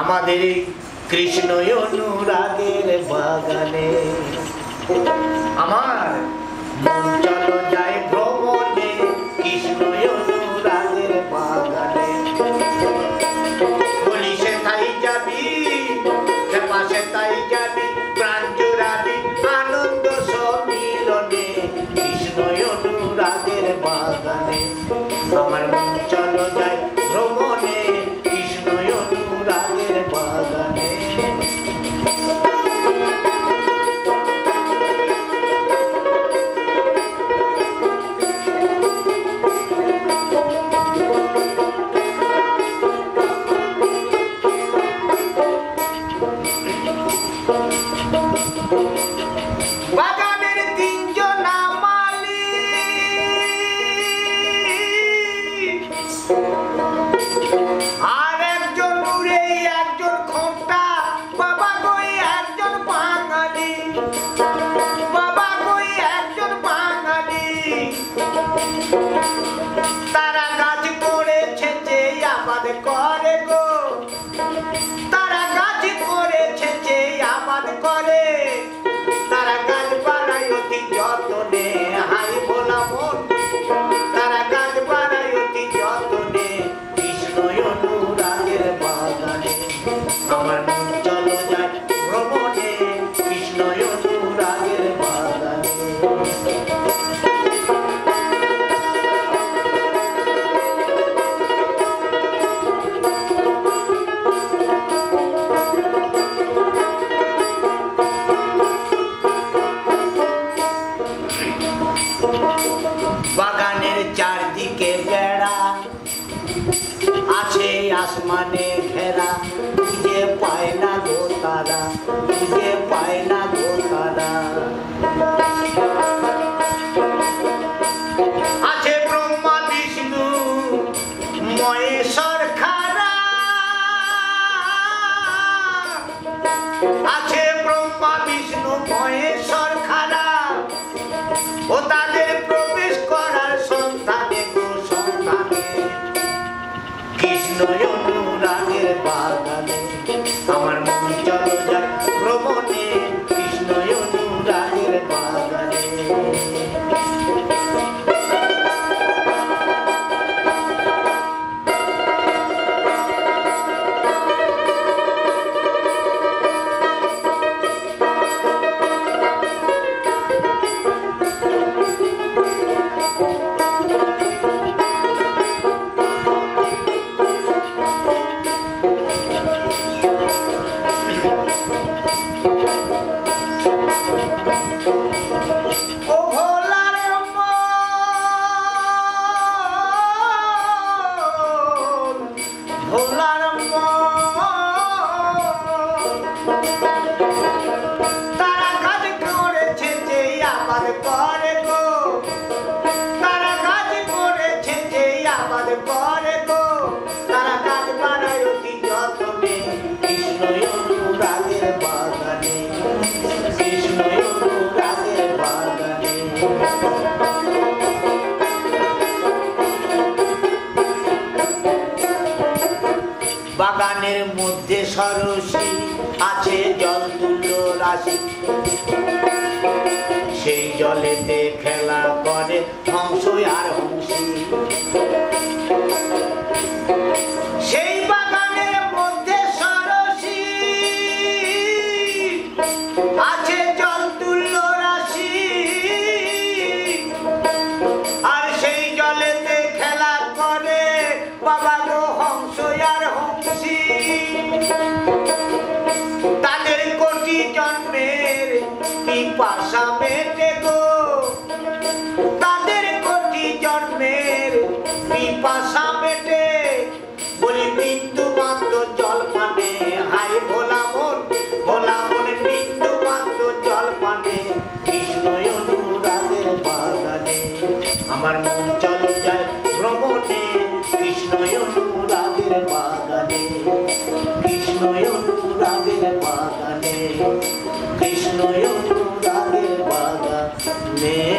আমাদের কৃষ্ণ অনুরাগের বাগানে আমার মন চলো যায় ভ্রমণে কৃষ্ণ অনুরাগের বাগানে বলি সে তাই যাবি সে তাই যাবি প্রাণ জোড়াবি আনন্দ সম্মিলনে কৃষ্ণ অনুরাগের বাগানে আমার মন চলো যায় ভ্রমণে কৃষ্ণ অনুরাগের বাগানে আসমানে ঘেরা খুঁজে পায় না গো তারা, খুঁজে পায় না গো তারা। আছে ব্রহ্মা বিষ্ণু মহেশ্বর খারা, আছে ব্রহ্মা বিষ্ণু মহেশ্বর খারা, ও তাদের প্রবেশ করার সন্তানে গো সন্তানে কৃষ্ণ বাগানে আমার মন চলো যায় ভ্রমণে কৃষ্ণ অনুরাগের বাগানে। বাগানের মধ্যে সরসী আছে জল তুলো রাশি, সেই জলেতে খেলা করে হংস আর হংসী। সেই বাগানের মধ্যে সরসী আছে জল তুলো রাশি, আর সেই জলেতে খেলা করে বাবা গো হংস আর হংসী। তাদের কোটি জন্মের পিপাসা মেটে গো, তাদের কোটি জন্মের পিপাসা মেটে বলি মৃত্যু মাত্র জল পানে হায় ভোলা মন, ভোলা মনে মৃত্যু মাত্র জল পানে কৃষ্ণ অনুরাগের বাগানে। আমার মন চলে যায় ভ্রমণে, কৃষ্ণয়নু রাগের বাগানে, কৃষ্ণয়নু রাগের বাগানে, কৃষ্ণয়নু রাগের বাগানে।